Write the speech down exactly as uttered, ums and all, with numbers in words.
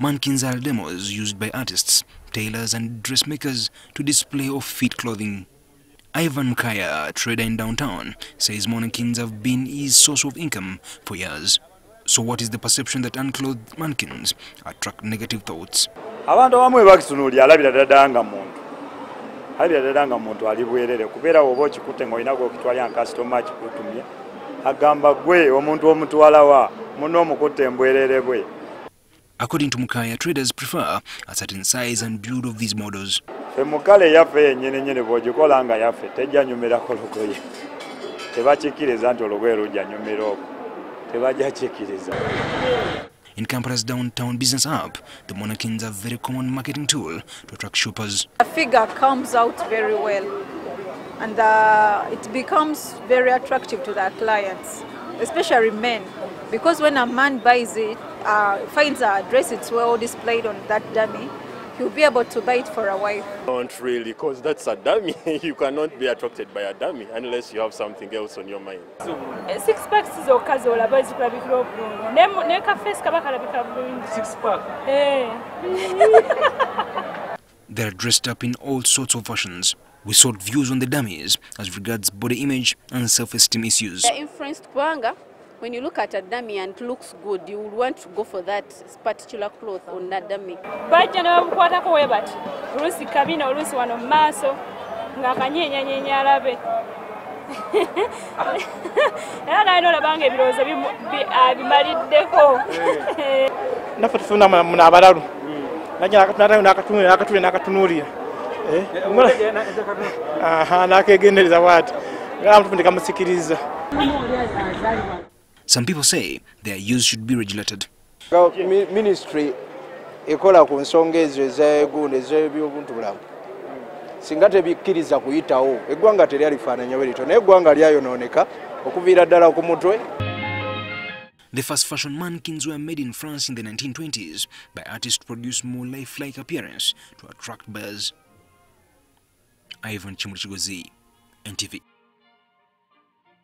Mannequins are demos used by artists, tailors and dressmakers to display off-fit clothing. Ivan Kaya, a trader in downtown, says mannequins have been his source of income for years. So what is the perception that unclothed mannequins attract negative thoughts? According to Mukaya, traders prefer a certain size and build of these models. In Kampala's downtown business hub, the mannequins are a very common marketing tool to attract shoppers. A figure comes out very well, and uh, it becomes very attractive to their clients, especially men, because when a man buys it, uh, finds a dress, it's well displayed on that dummy, he'll be able to buy it for a wife. Not really, because that's a dummy. You cannot be attracted by a dummy unless you have something else on your mind. Six packs is okazola, but it's probably grow. Neka face kabaka labika six pack. They're dressed up in all sorts of fashions. We sought views on the dummies as regards body image and self-esteem issues. They're influenced kwanga. When you look at a dummy and it looks good, you would want to go for that particular cloth on that dummy. Some people say their use should be regulated. Ministry ekola ku nsonga ezo ezeegunda ez'ebyobuntu singa tebikkiriza kuyitawo eggwanga teryalifaananya bwe lityo n'eggwanga lyayonooneka okuviira ddala ku mutwe. The first fashion mannequins were made in France in the nineteen twenties by artists to produce more lifelike appearance to attract buyers. Ivan Kimuli Kigozi, N T V.